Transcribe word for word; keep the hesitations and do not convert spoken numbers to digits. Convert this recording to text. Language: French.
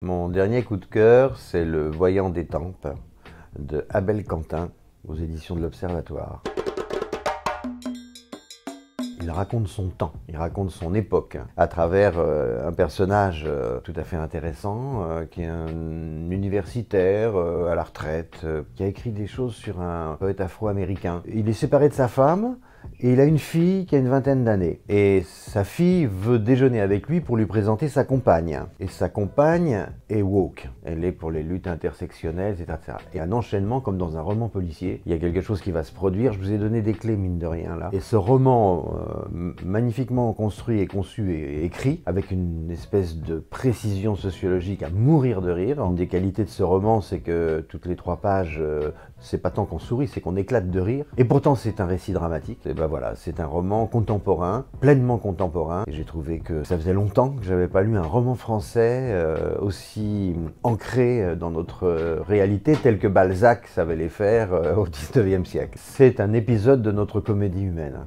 Mon dernier coup de cœur, c'est Le voyant des tempes de Abel Quentin aux éditions de l'Observatoire. Il raconte son temps, il raconte son époque à travers euh, un personnage euh, tout à fait intéressant euh, qui est un universitaire euh, à la retraite euh, qui a écrit des choses sur un poète afro-américain. Il est séparé de sa femme et il a une fille qui a une vingtaine d'années. Et sa fille veut déjeuner avec lui pour lui présenter sa compagne. Et sa compagne est woke. Elle est pour les luttes intersectionnelles, et cetera. Et un enchaînement comme dans un roman policier. Il y a quelque chose qui va se produire. Je vous ai donné des clés, mine de rien, là. Et ce roman, euh, magnifiquement construit et conçu et écrit, avec une espèce de précision sociologique à mourir de rire. Une des qualités de ce roman, c'est que toutes les trois pages, euh, c'est pas tant qu'on sourit, c'est qu'on éclate de rire. Et pourtant, c'est un récit dramatique. Et ben voilà, c'est un roman contemporain, pleinement contemporain. J'ai trouvé que ça faisait longtemps que j'avais pas lu un roman français euh, aussi ancré dans notre euh, réalité, tel que Balzac savait les faire euh, au dix-neuvième siècle. C'est un épisode de notre comédie humaine.